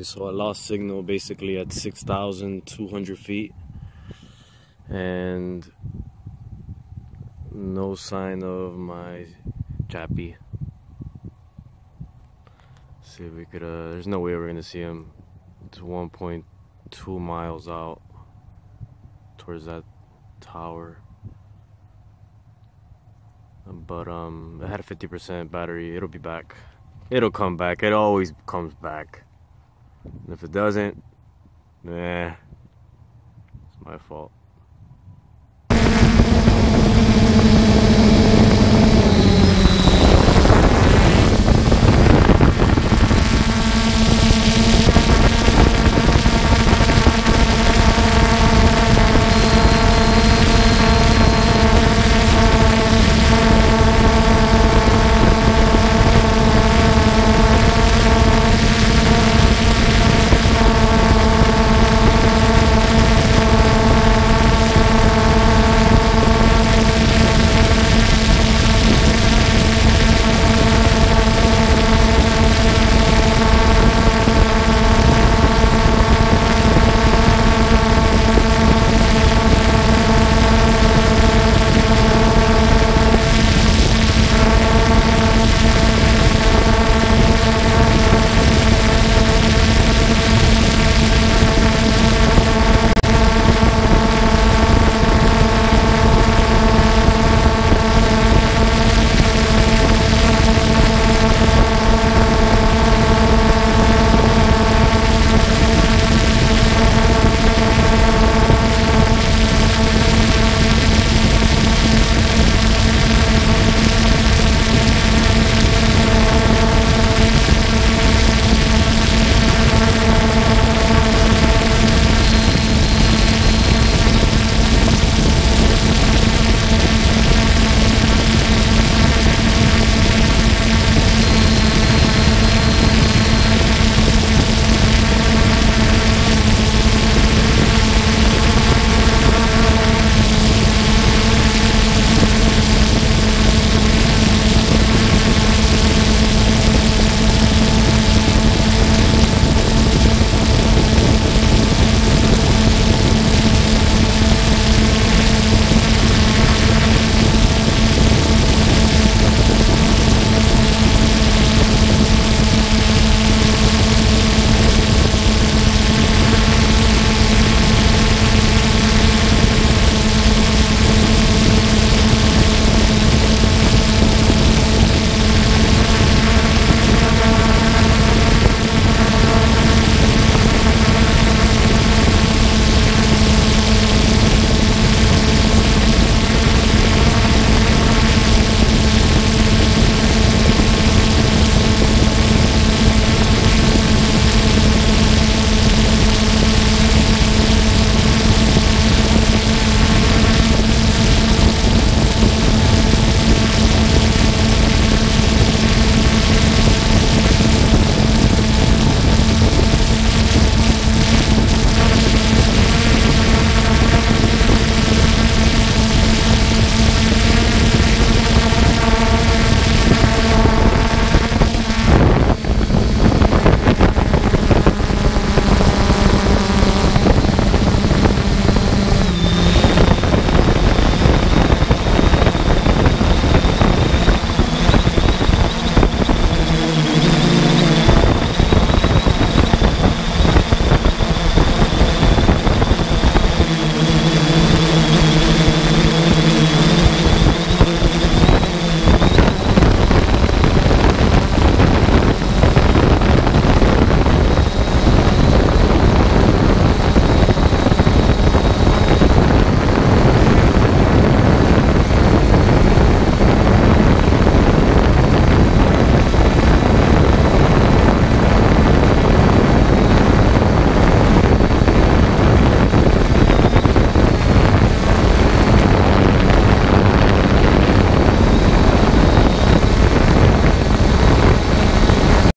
Okay, so I lost signal basically at 6,200 feet and no sign of my chappy. See if we could, there's no way we're gonna see him. It's 1.2 miles out towards that tower. But I had a 50% battery. It'll be back. It'll come back. It always comes back. And if it doesn't, nah, it's my fault.